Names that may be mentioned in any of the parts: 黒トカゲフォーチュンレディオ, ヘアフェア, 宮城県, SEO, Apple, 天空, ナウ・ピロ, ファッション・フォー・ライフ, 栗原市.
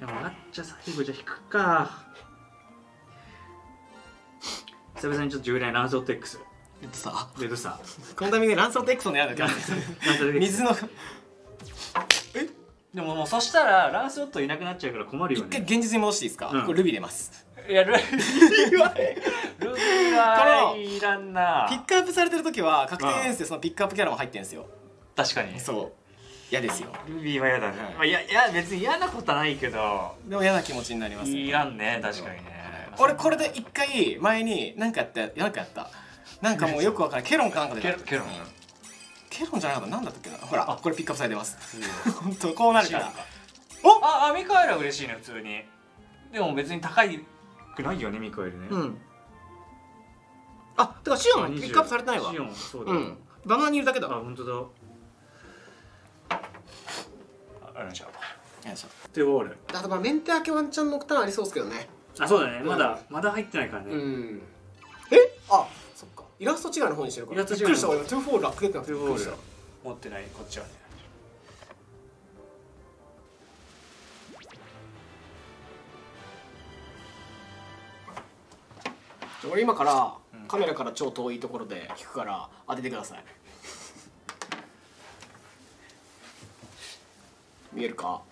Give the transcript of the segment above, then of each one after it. でも抹茶最後じゃ引くか。久々にちょっと従来ランソート X 出てさこのためにランソート X のやるから水のえでももうそしたらランソートいなくなっちゃうから困るよね。一回現実に戻していいですか、うん、これルビー出ます。いやルビーはこのいらんな。ピックアップされてる時は確定演出でそのピックアップキャラも入ってるんですよ。確かにそう嫌ですよ。ルビーは嫌だね、はい、まあ、いや別に嫌なことはないけどでも嫌な気持ちになります、ね、いらんね。確かにね。俺これで一回前に何かやったなんかもうよくわからないケロンかなんかでケロンじゃなかったなんだったっけな。ほらこれピックアップされてます本当こうなるから。おっあミカエルは嬉しいね普通に。でも別に高くないよねミカエルね。うん、あてかシオンはピックアップされてないわ。シオンそうだ、うん、バナナにいるだけだ。あ本当だ。あれじゃあよいしょってウォールだからメンテ明けワンチャンのターンありそうですけどね。あ、そうだね。まだ入ってないからね。うん。え？あ、そっか。イラスト違いの方にしてるから。イラスト違い。びっくりした。俺トゥーフォール楽出てなくてびっくりした。持ってないこっちはね。じゃ俺今からカメラから超遠いところで引くから当ててください。見えるか？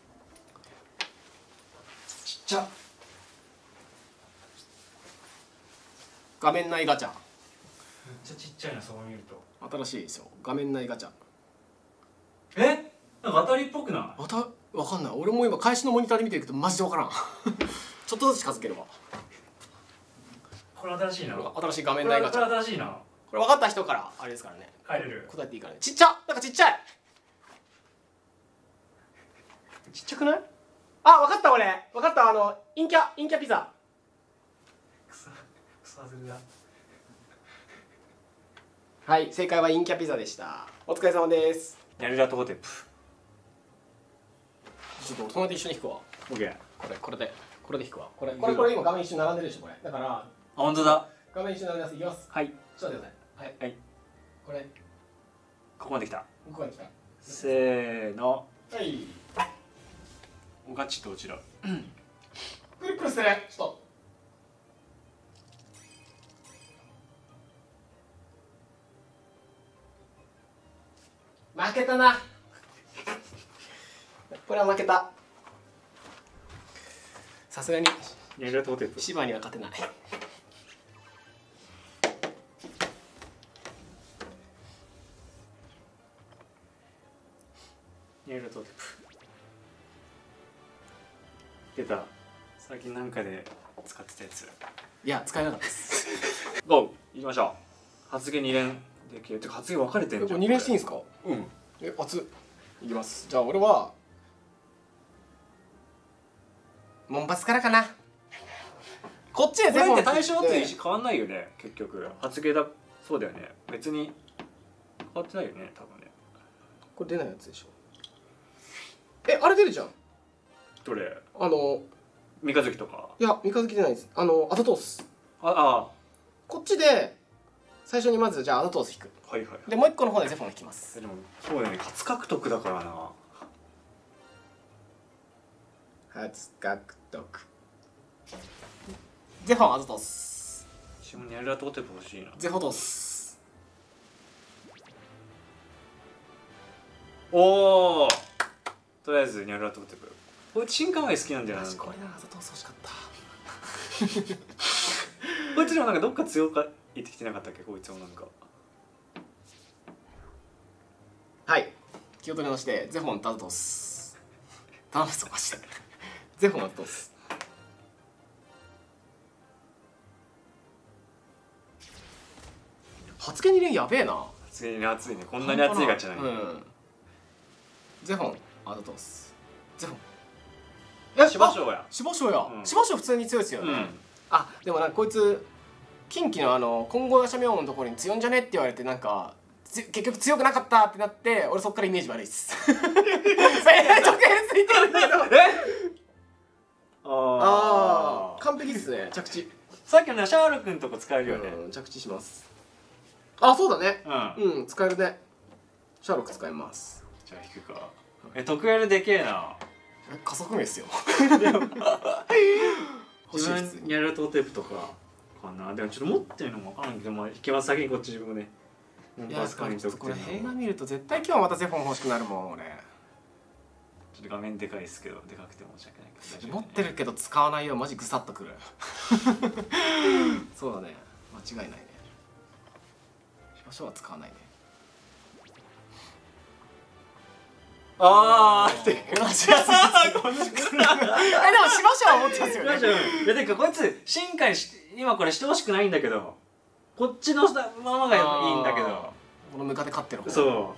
ちっちゃ。画面内ガチャ。めっちゃちっちゃいな、そう見ると。新しいですよ、画面内ガチャ。え、なんか当たりっぽくない？わかんない。俺も今開始のモニターで見てるけど、マジでわからん。ちょっとずつ近づければ。これ新しいな。新しい画面内ガチャ。これ新しいな。これ分かった人からあれですからね。帰れる。答えていいからね。ちっちゃ、なんかちっちゃい。ちっちゃくない？あ、わかった俺。わかった陰キャピザ。はい、正解はインキャピザでした。お疲れ様です。やるだとホテップ。ちょっとお友達一緒に引くわ。オッケー。これで引くわ。これ今画面一緒に並んでるでしょこれ。だから。あ、本当だ。画面一緒に並んでます。いきます。はい。ちょっと待ってください。はい。これ。ここまで来た。せーの。はい。おガチって落ちる。くるくるする。ちょっと。負けたなこれは負けた。さすがに芝には勝てない。出た。最近なんかで使ってたやつ。いや使えなかったですゴーいきましょう。発言2連てか発言分かれてんじゃん。2連していいんですか。うん。え、熱いきます。じゃあ俺はモンパスからかな。こっちで全部対象って変わんないよね結局。発言だそうだよね。別に変わってないよね多分ね。これ出ないやつでしょ。え、あれ出るじゃん。どれ？三日月とか。いや三日月出ないです。アザトース。ああこっちで最初にまずじゃあアザトース引く。はいはい。でもう一個の方でゼフォン引きます。でもそうだね初獲得だからな。初獲得。ゼフォンアザトース。シモンにやるらとおてぼ欲しいな。ゼフォトース。おお。とりあえずにやるらとおてぼ。俺新幹線好きなんだよな。これなアザトース欲しかった。こいつでもなんかどっか強か。言ってきてなかったっけこいつもなんか。はい気を取り直してゼフォンアザトース頼むぞマジでゼフォンアザトース。発言2連やべえな。発言2連熱いね。こんなに熱いがちない、うん、ゼフォンアザトース。ゼフォンいやシバショウや、うん、シバショウ普通に強いですよね、うん、あでもなんかこいつ近畿の金剛打者名門のところに強いんじゃねって言われてなんか結局強くなかったってなって俺そっからイメージ悪いっす。直接ついてるんだけどああ完璧ですね着地。さっきのシャール君とこ使えるよね、うん、着地します。あそうだねうん、うん、使えるね。シャーロック使います。じゃあ引くか。え得意でけえな。加速名ですよ。自分にやるトーテープとかかな。でもちょっと持ってるのも分からんけど、まあ引きます先にこっち自分もね。いや、ちょっとこれ映画見ると絶対今日またゼフォン欲しくなるもん俺。ちょっと画面でかいですけど、でかくて申し訳ないけど、ね、持ってるけど使わないよ。マジぐさっとくる。そうだね、間違いないね。場所は使わないね。あーって同じやつ。でもしばしは思ってますよね。いやてかこいつ進化にし今これしてほしくないんだけど、こっちのままがいいんだけど、この向かって勝ってる方。そ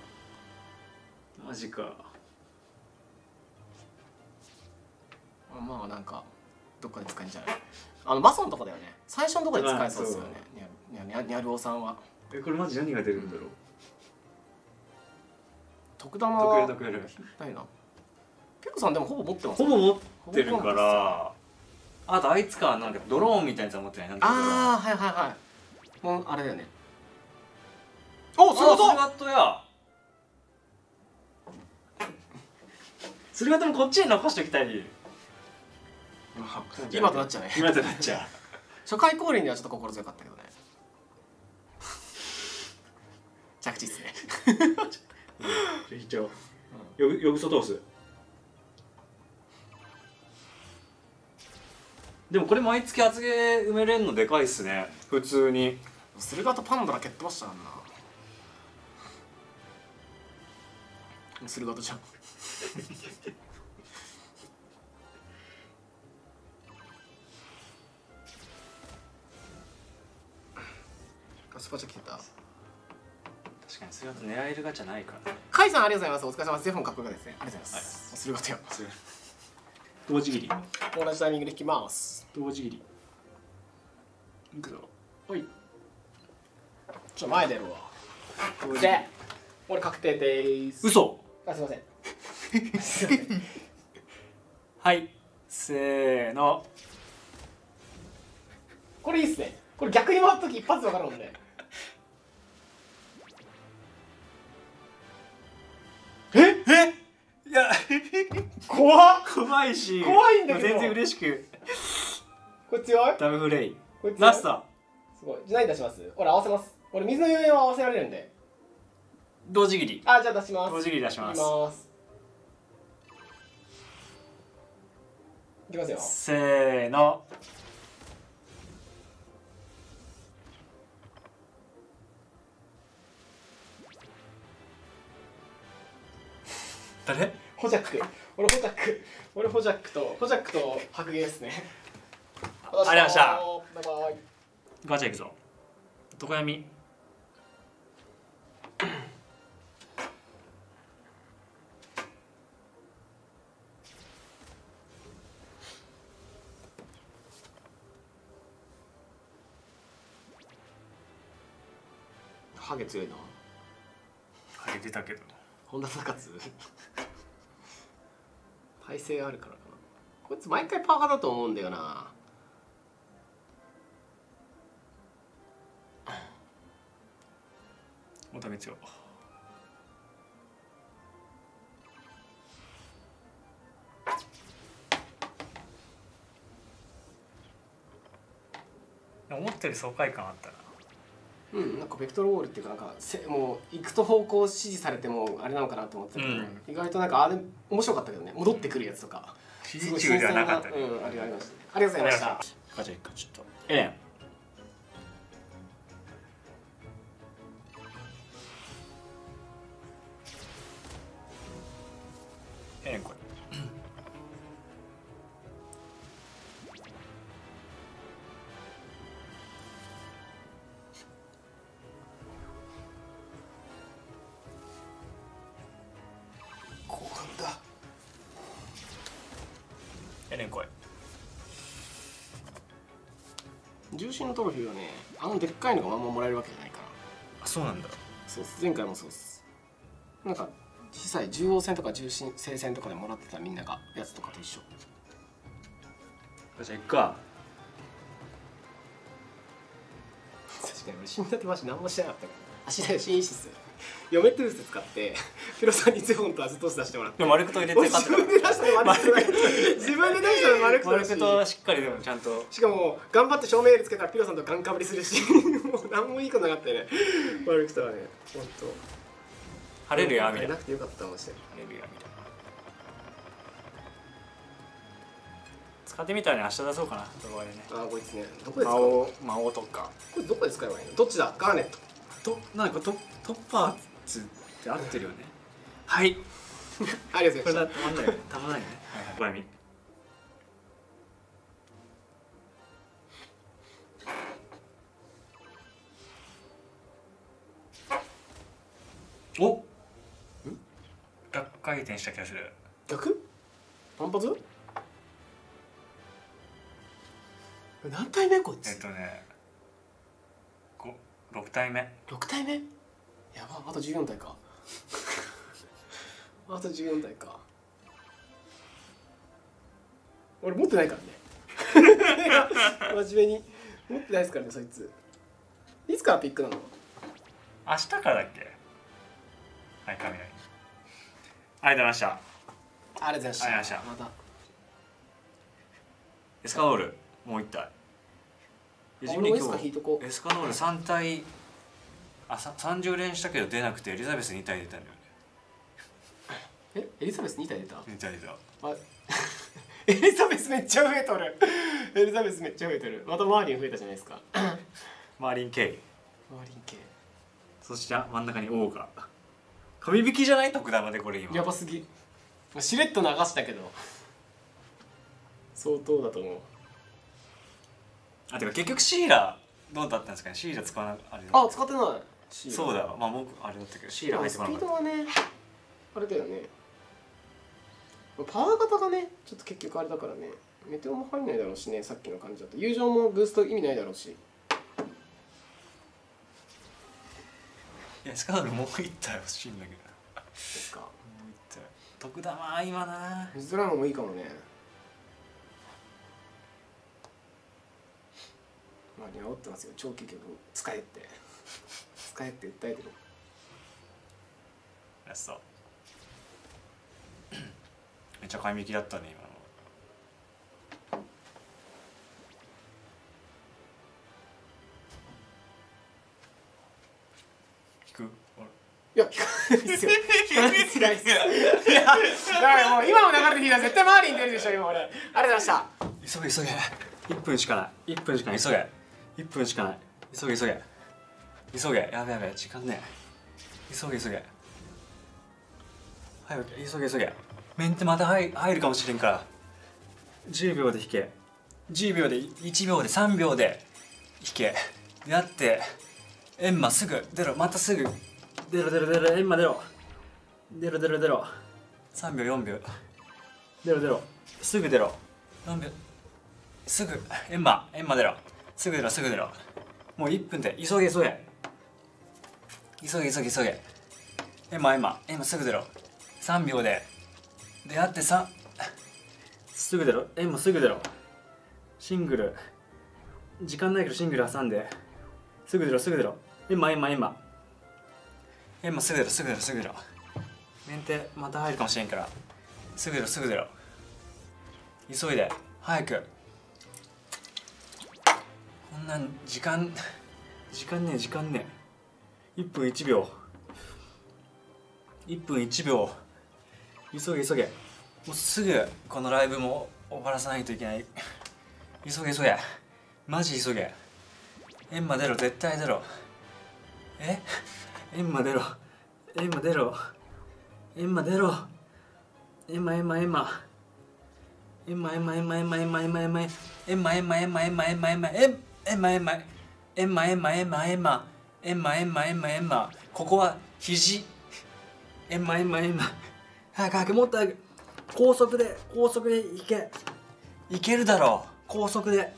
うマジか。まあなんかどっかで使えんじゃない。マソンとかだよね、最初のとこで使えそうですよね。ニャルオさんはこれマジ何が出るんだろう。特玉はないな。ピコさんでもほぼ持ってますね。ほぼ持ってるから。あとあいつか、なんかドローンみたいなやつは持ってない。ああはいはいはい、もうあれだよね。おっスルガットや、スルガットもこっちに残しておきたい。今となっちゃうね。今となっちゃう。初回降臨にはちょっと心強かったけどね。着地っすね。よぐそ通す。でもこれ毎月厚毛埋めれんのでかいっすね。普通にスルガとパンダラ蹴ってましたな。スルガとじゃん。ガスパチャ来てた。確かにスルガト狙えるガチャないからね。カイさんありがとうございます。お疲れ様です。ゼフォンかっこよかったですね。ありがとうございます。スルガトや同時切り、同じタイミングで引きます。同時切りいくぞ。おいちょっと前出るわ。で俺確定でーす。嘘。あすいません。はい、せーの。これいいっすね。これ逆に回った時一発で分かるもんね。いや怖っ。怖いし怖いんだけど全然嬉しく。これ強い。ダブルフレイラストすごい。じゃあ何出します？俺合わせます。俺水の余韻は合わせられるんで同時切り。あじゃあ出します。同時切り出します。いきますよ。せーの。誰？ホジャック。俺ホジャック。俺ホジャックと白芸ですね。ありました。バイバイ。ガチャ行くぞ。どこやみ。ハゲ強いな。ハゲ出たけど。本田高津。体勢あるからかな。こいつ毎回パーカーだと思うんだよな。おため強。思ったより爽快感あったな。うん、なんかベクトルウォールっていうか、なんかもう行くと方向指示されてもあれなのかなと思ってたけど、うん、意外となんかあれ面白かったけどね。戻ってくるやつとかすごい新鮮な、うん、ありがとうございました。ガチャ一回ちょっとエレンこれ重心のトロフィーはね、あのでっかいのがまんまもらえるわけじゃないから。あ、そうなんだ。そうです。前回もそうです。なんか小さい中央線とか重心正線とかでもらってたみんながやつとかと一緒。じゃあ行くか。確かに俺死んだってマジ何もしてなかったから。足だよ、紳士っす。嫁トゥース使ってピロさんに1本とアズトース出してもらって、丸くと入れて自分で出したの丸くと自分で出したの丸くとだし、丸くとしっかりでもちゃんと、しかも頑張って照明つけたらピロさんとガンかぶりするし、もう何もいいことなかったよね丸くとはね。本当晴れるやみたいな、なくてよかったもんして晴れるやみたいな。使ってみたらね、明日出そうかな動画でね。あ、こいつね、どこで使う？魔王特化。これどこで使えばいいの？どっちだ？ガーネット。なんかトッパーツって合ってるよね。はい。ありがとうございます。これだ、たまんないよね。たまんないよね。はいはい。お。逆回転した気がする。逆？単発？何体目こっち？6体目。6体目？やば、あと14体かあと14体か。俺持ってないからね真面目に持ってないですからね、そいつ。いつからピックなの？明日からだっけ？はい、雷。ありがとうございました。ありがとうございました。またエスカノールもう1体。エスカノール3体、あ、30連したけど出なくて、エリザベス2体出たんだよね。え、エリザベス2体出た ?2 体出た。あエリザベスめっちゃ増えとるエリザベスめっちゃ増えとる。またマーリン増えたじゃないですかマーリン K。 マーリン K。 そして真ん中に王が神引きじゃない？特ダマでこれ今やばすぎ。しれっと流したけど相当だと思う。あ、てか結局シーラどうだったんですかね。シーラ使わなあれ。あ、使ってない。そうだ、まあ僕あれだったけどシーラ入ってこなかった。スピードはね、あれだよね。パワー型がね、ちょっと結局あれだからね。メテオも入んないだろうしね、さっきの感じだと。友情もブースト意味ないだろうし。いや、スカールもう一体欲しいんだけど。ですか。もう一体。得だな今な。ミズドラゴンもいいかもね。まあ、煽ってますよ、超結局使えって使えって訴えてる。やっそうめっちゃ買い引きだったね今の。引く？いや、引かないですよ。引かないですよ。いや、だからもう今の流れで引いたら絶対周りに出るでしょ今俺。ありがとうございました。急げ急げ。1分しかない。1分しかない。急げ。1分しかない。急げ急げ。急げ。やべやべ。時間ね。急げ急げ。早く急げ急げ。メンテまた入るかもしれんから。10秒で引け。10秒で1秒で3秒で引け。やって。エンマすぐ出ろ。またすぐ。出ろ出ろ出ろ。エンマ出ろ。出ろ出ろ出ろ。3秒4秒。出ろ出ろ。すぐ出ろ。4秒。すぐエンマ出ろ。すぐ出ろすぐ出ろ。もう1分で急げ急げ急げ急げ急げ。エンマすぐ出ろ。3秒で出会って3すぐ出ろ。エンマすぐ出ろ。シングル時間ないけどシングル挟んですぐ出ろすぐ出ろ。エンマすぐ出ろすぐ出ろすぐ出ろ。メンテまた入るかもしれんからすぐ出ろすぐ出ろ。急いで早く。こんなん時間ね。1分1秒。1分1秒。急げ急げ。もうすぐこのライブも終わらさないといけない。急げ急げ。マジ急げ。エンマ出ろ。絶対出ろ。え、エンマ出ろ。エンマ。ここは肘。エンマ。早くもっと早く。高速でいけるだろう。高速で。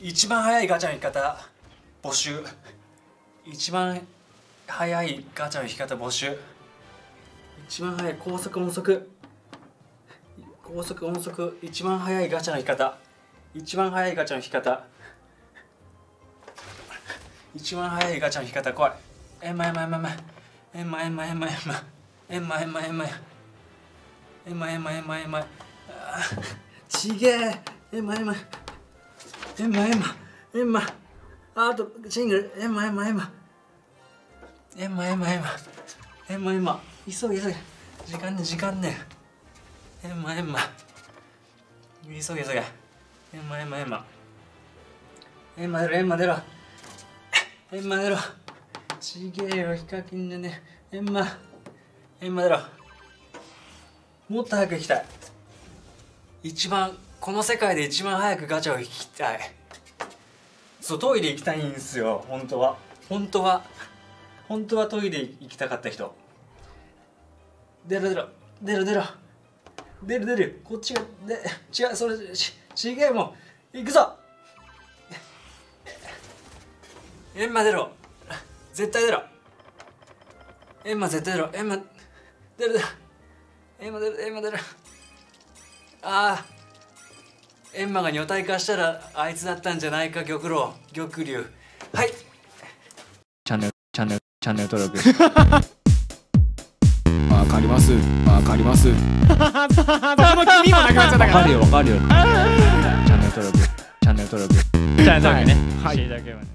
一番早いガチャの引き方募集。一番早いガチャの引き方募集。一番早い高速音速。一番早いガチャの引き方。一番早いガチャの引き方来い。エンマ出ろ。ちげえよ、ヒカキンでね。エンマ出ろ。もっと早く行きたい。この世界で一番早くガチャを引きたい。そう、トイレ行きたいんですよ、本当はトイレ行きたかった人。出ろ。こっちが、違う、それ、ちげえもん。行くぞ。エンマ出ろ、絶対出ろ、エンマ出ろ。ああ、エンマが女体化したらあいつだったんじゃないか。玉竜。はい、チャンネル登録わかります君もなくなっちゃったからわかるよ。チャンネル登録ね。はい。